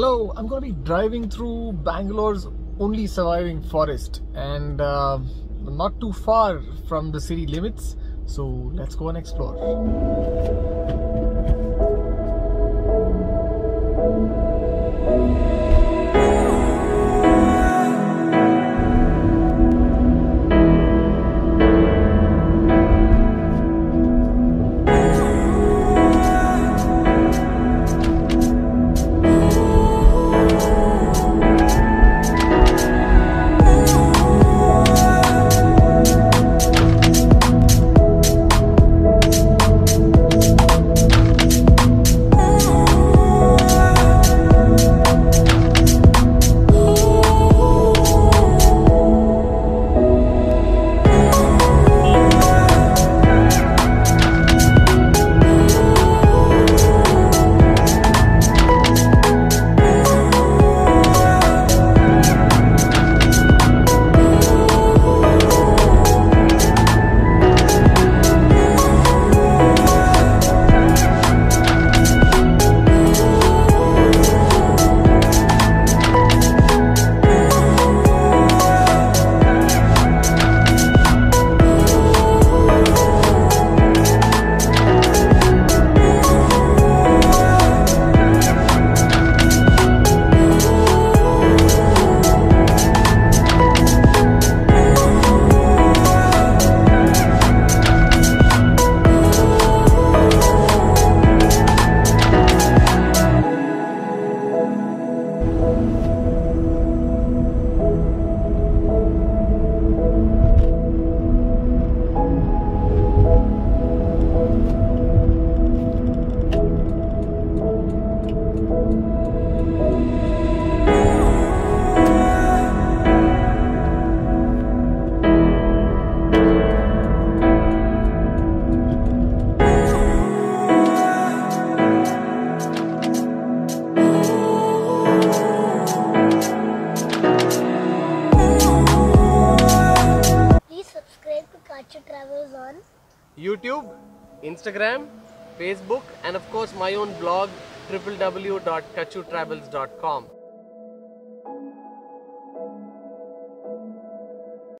Hello, I'm going to be driving through Bangalore's only surviving forest and not too far from the city limits, so let's go and explore. Travels on YouTube, Instagram, Facebook, and of course my own blog www.kachutravels.com.